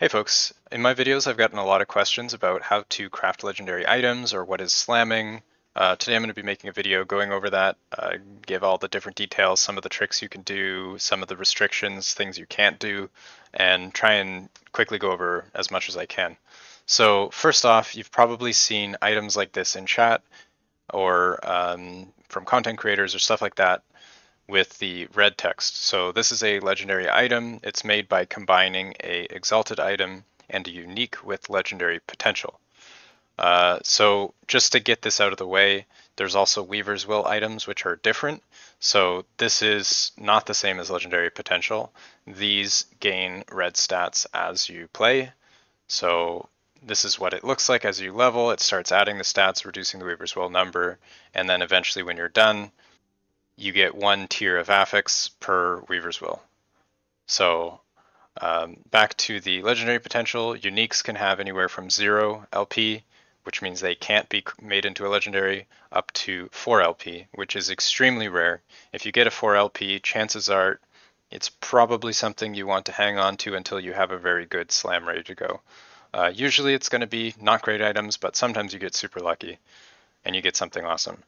Hey folks, in my videos I've gotten a lot of questions about how to craft legendary items or what is slamming. Today I'm going to be making a video going over that, give all the different details, some of the tricks you can do, some of the restrictions, things you can't do, and try and quickly go over as much as I can. So first off, you've probably seen items like this in chat or from content creators or stuff like that with the red text. So this is a legendary item. It's made by combining a exalted item and a unique with legendary potential. So just to get this out of the way, there's also Weaver's Will items, which are different. So this is not the same as legendary potential. These gain red stats as you play. So this is what it looks like as you level. It starts adding the stats, reducing the Weaver's Will number, and then eventually when you're done, you get one tier of affix per Weaver's Will. So back to the legendary potential, uniques can have anywhere from 0 LP, which means they can't be made into a legendary, up to 4 LP, which is extremely rare. If you get a 4 LP, chances are it's probably something you want to hang on to until you have a very good slam ready to go. Usually it's going to be not great items, but sometimes you get super lucky and you get something awesome.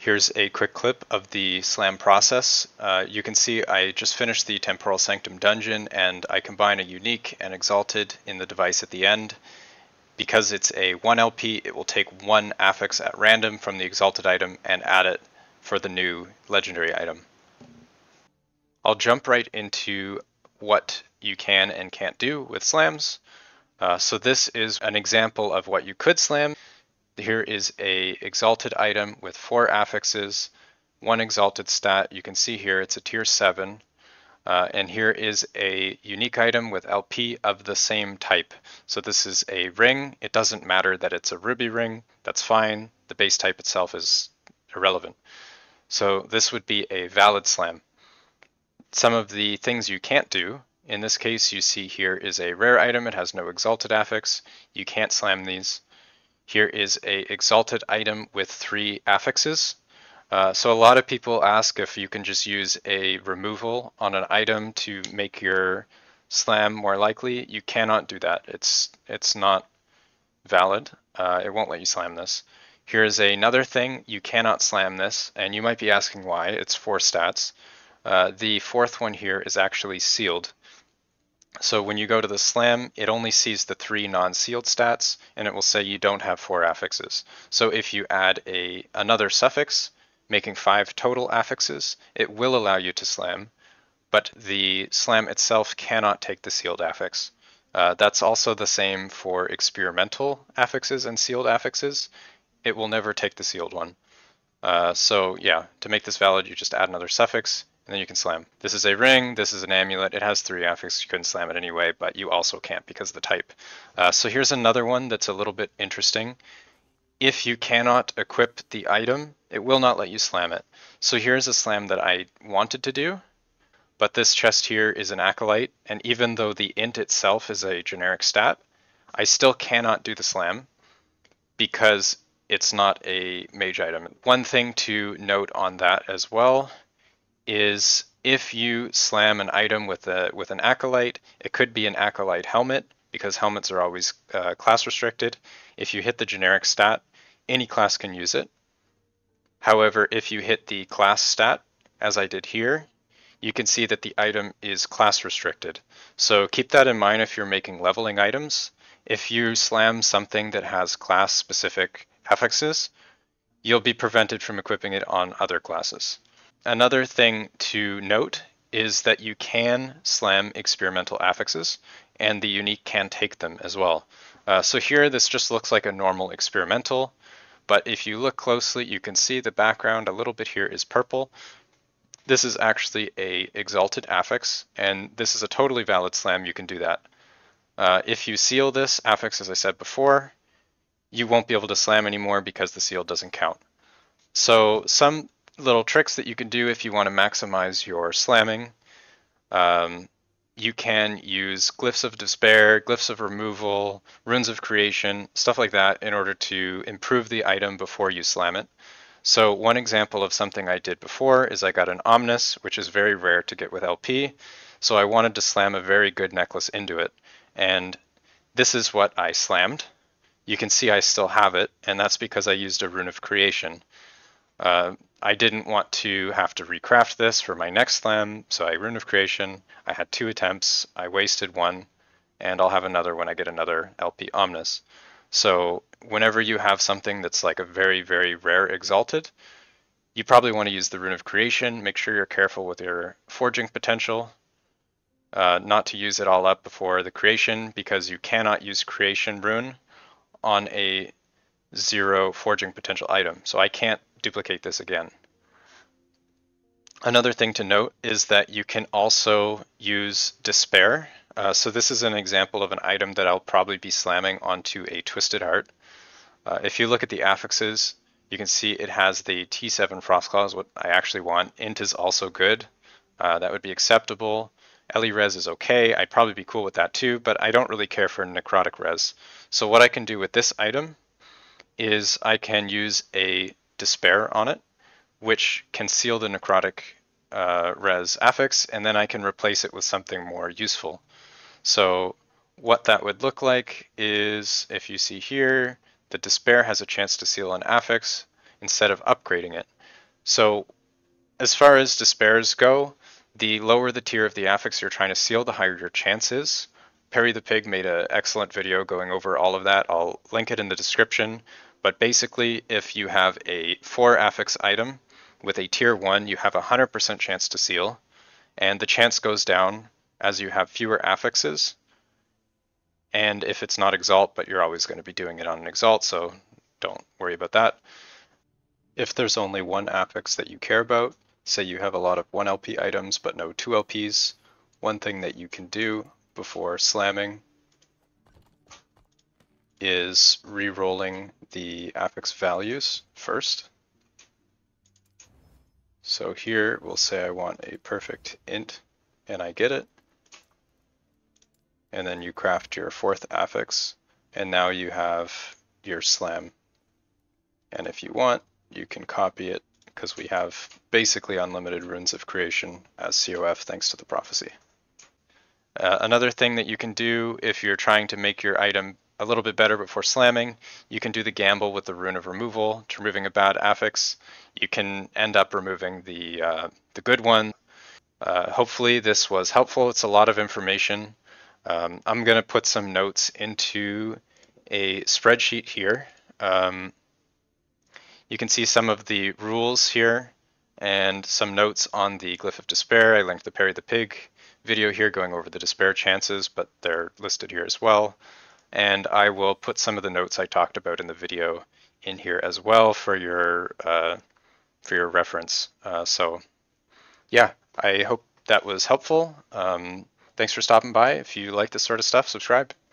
Here's a quick clip of the slam process. You can see I just finished the Temporal Sanctum dungeon and I combine a unique and exalted in the device at the end. Because it's a 1 LP, it will take one affix at random from the exalted item and add it for the new legendary item. I'll jump right into what you can and can't do with slams. So this is an example of what you could slam. Here is a exalted item with 4 affixes, 1 exalted stat. You can see here it's a tier 7. And here is a unique item with LP of the same type. So this is a ring. It doesn't matter that it's a ruby ring. That's fine. The base type itself is irrelevant. So this would be a valid slam. Some of the things you can't do. In this case, you see here is a rare item. It has no exalted affix. You can't slam these. Here is an exalted item with 3 affixes. So a lot of people ask if you can just use a removal on an item to make your slam more likely. You cannot do that. It's not valid. It won't let you slam this. Here is another thing. You cannot slam this, and you might be asking why. It's 4 stats. The 4th one here is actually sealed. So when you go to the slam, it only sees the 3 non-sealed stats, and it will say you don't have 4 affixes. So if you add another suffix, making 5 total affixes, it will allow you to slam, but the slam itself cannot take the sealed affix. That's also the same for experimental affixes and sealed affixes. It will never take the sealed one. So yeah, to make this valid, you just add another suffix, and then you can slam. This is a ring, this is an amulet, it has 3 affixes, you couldn't slam it anyway, but you also can't because of the type. So here's another one that's a little bit interesting. If you cannot equip the item, it will not let you slam it. So here's a slam that I wanted to do, but this chest here is an Acolyte, and even though the int itself is a generic stat, I still cannot do the slam because it's not a mage item. One thing to note on that as well is if you slam an item with an Acolyte, it could be an Acolyte helmet, because helmets are always class restricted. If you hit the generic stat, any class can use it. However, if you hit the class stat, as I did here, you can see that the item is class restricted. So keep that in mind if you're making leveling items. If you slam something that has class specific affixes, you'll be prevented from equipping it on other classes. Another thing to note is that you can slam experimental affixes, and the unique can take them as well. So here this just looks like a normal experimental, but if you look closely you can see the background a little bit here is purple. This is actually a exalted affix, and this is a totally valid slam, you can do that. If you seal this affix, as I said before, you won't be able to slam anymore because the seal doesn't count. So some little tricks that you can do if you want to maximize your slamming. You can use Glyphs of Despair, Glyphs of Removal, Runes of Creation, stuff like that in order to improve the item before you slam it. So one example of something I did before is I got an Omnis, which is very rare to get with LP. So I wanted to slam a very good necklace into it, and this is what I slammed. You can see I still have it, and that's because I used a Rune of Creation. I didn't want to have to recraft this for my next slam, so I Rune of Creation. I had 2 attempts, I wasted 1, and I'll have another when I get another LP Omnis. So whenever you have something that's like a very, very rare Exalted, you probably want to use the Rune of Creation. Make sure you're careful with your forging potential, not to use it all up before the creation, because you cannot use Creation Rune on a 0 forging potential item. So I can't duplicate this again. Another thing to note is that you can also use Despair. So this is an example of an item that I'll probably be slamming onto a Twisted Heart. If you look at the affixes, you can see it has the T7 Frostclaw, what I actually want. Int is also good. That would be acceptable. LE Res is okay. I'd probably be cool with that too, but I don't really care for Necrotic Res. So what I can do with this item is I can use a Despair on it, which can seal the Necrotic Res affix, and then I can replace it with something more useful. So what that would look like is, if you see here, the Despair has a chance to seal an affix instead of upgrading it. So as far as Despairs go, the lower the tier of the affix you're trying to seal, the higher your chance is. Perry the Pig made an excellent video going over all of that. I'll link it in the description. But basically, if you have a 4 affix item with a tier 1, you have a 100% chance to seal, and the chance goes down as you have fewer affixes. And if it's not Exalt, but you're always going to be doing it on an Exalt, so don't worry about that. If there's only 1 affix that you care about, say you have a lot of 1LP items but no 2LPs, one thing that you can do before slamming is re-rolling the affix values first. So here we'll say I want a perfect int, and I get it. And then you craft your 4th affix, and now you have your slam. And if you want, you can copy it, because we have basically unlimited Runes of Creation as COF thanks to the prophecy. Another thing that you can do if you're trying to make your item a little bit better before slamming, you can do the gamble with the Rune of Removal to removing a bad affix. You can end up removing the good one. Hopefully this was helpful. It's a lot of information. I'm going to put some notes into a spreadsheet here. You can see some of the rules here and some notes on the Glyph of Despair. I linked the Perry the Pig video here going over the Despair chances, but they're listed here as well. And I will put some of the notes I talked about in the video in here as well for your reference. So yeah, I hope that was helpful. Thanks for stopping by. If you like this sort of stuff, subscribe.